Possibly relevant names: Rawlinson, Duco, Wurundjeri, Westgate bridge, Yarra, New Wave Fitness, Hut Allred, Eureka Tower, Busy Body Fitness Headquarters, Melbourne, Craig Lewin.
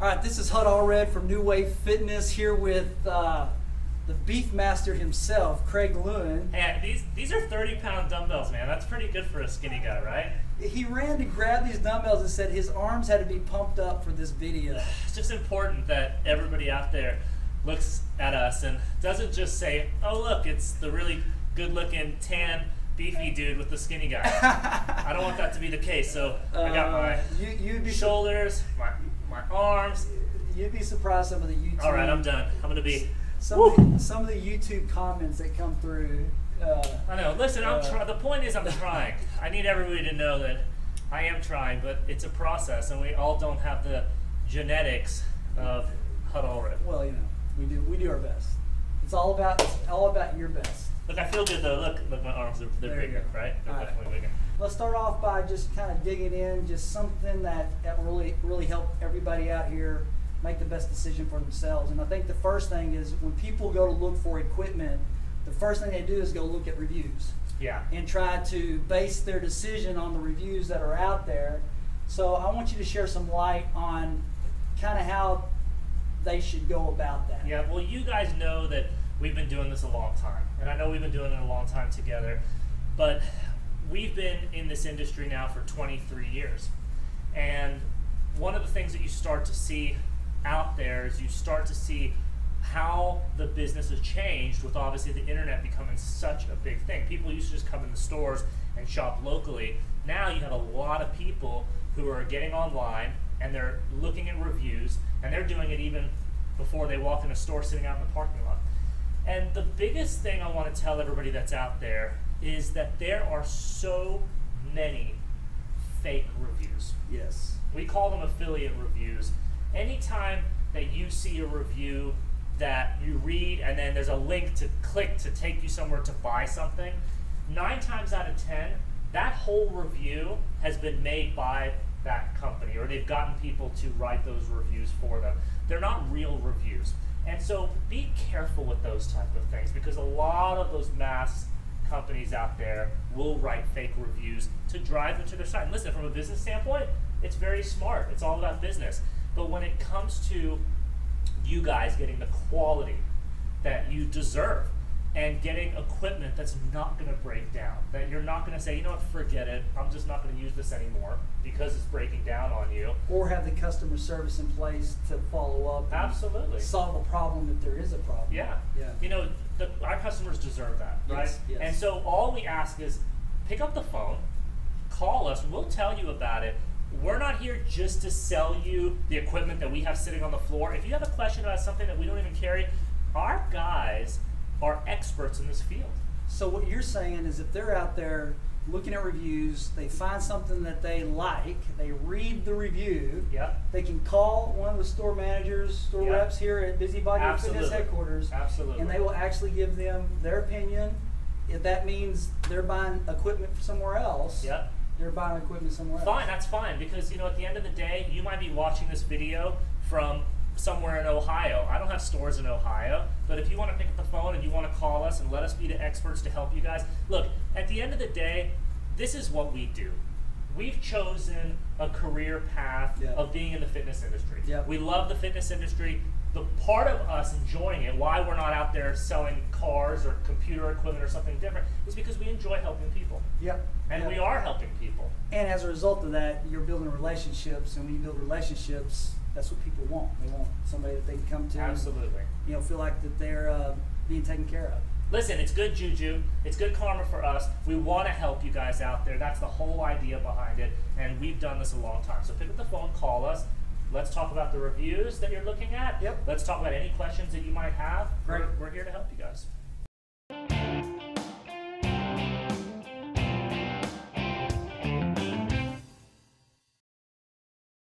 Alright, this is Hut Allred from New Wave Fitness here with the Beefmaster himself, Craig Lewin. Hey, these are 30-pound dumbbells, man. That's pretty good for a skinny guy, right? He ran to grab these dumbbells and said his arms had to be pumped up for this video. It's just important that everybody out there looks at us and doesn't just say, oh look, it's the really good-looking tan beefy dude with the skinny guy. I don't want that to be the case, so I got my shoulders, my arms. You'd be surprised some of the YouTube. All right, I'm done. I'm gonna be some of the YouTube comments that come through. I know. Listen, the point is, I'm trying. I need everybody to know that I am trying, but it's a process, and we all don't have the genetics of Hut Allred. Well, you know, we do our best. It's all about your best. Look, I feel good though. Look, my arms they're bigger, right? They're definitely bigger. Let's start off by just kind of digging in, just something that really helped everybody out here make the best decision for themselves. And I think the first thing is when people go to look for equipment, the first thing they do is go look at reviews. Yeah. And try to base their decision on the reviews that are out there. So I want you to share some light on kind of how they should go about that. Yeah, well, you guys know that we've been doing this a long time, and I know we've been doing it a long time together, but we've been in this industry now for 23 years. And one of the things that you start to see out there is you start to see how the business has changed with obviously the internet becoming such a big thing. People used to just come in the stores and shop locally. Now you have a lot of people who are getting online and they're looking at reviews, and they're doing it even before they walk in a store, sitting out in the parking lot. And the biggest thing I want to tell everybody that's out there is that there are so many fake reviews. Yes. We call them affiliate reviews. Anytime that you see a review that you read and then there's a link to click to take you somewhere to buy something, 9 times out of 10, that whole review has been made by that company, or they've gotten people to write those reviews for them. They're not real reviews. And so be careful with those type of things, because a lot of those mass companies out there will write fake reviews to drive them to their site. And listen, from a business standpoint, it's very smart. It's all about business. But when it comes to you guys getting the quality that you deserve and getting equipment that's not going to break down, that you're not going to say, you know what, forget it, I'm just not going to use this anymore because it's breaking down on you. Or have the customer service in place to follow up. Absolutely. Solve a problem if there is a problem. Yeah. Yeah. You know, our customers deserve that, right? Yes, yes. And so all we ask is pick up the phone, call us, we'll tell you about it. We're not here just to sell you the equipment that we have sitting on the floor. If you have a question about something that we don't even carry, our guys are experts in this field. So what you're saying is if they're out there looking at reviews, they find something that they like, they read the review, yep, they can call one of the store managers, store yep reps here at Busy Body Fitness Headquarters, absolutely, and they will actually give them their opinion. If that means they're buying equipment somewhere else, yep, they're buying equipment somewhere else. Fine, that's fine, because you know, at the end of the day, you might be watching this video from somewhere in Ohio. I don't have stores in Ohio, but if you want to pick up the phone and you want to call us and let us be the experts to help you guys, look, at the end of the day, this is what we do. We've chosen a career path yeah of being in the fitness industry. Yeah. We love the fitness industry. The part of us enjoying it, why we're not out there selling cars or computer equipment or something different, is because we enjoy helping people. Yep. And yep we are helping people. And as a result of that, you're building relationships, and when you build relationships, that's what people want. They want somebody that they can come to. Absolutely. And, you know, feel like that they're being taken care of. Listen, it's good juju. It's good karma for us. We want to help you guys out there. That's the whole idea behind it, and we've done this a long time. So pick up the phone, call us. Let's talk about the reviews that you're looking at. Yep. Let's talk about any questions that you might have. Great. We're here to help you guys.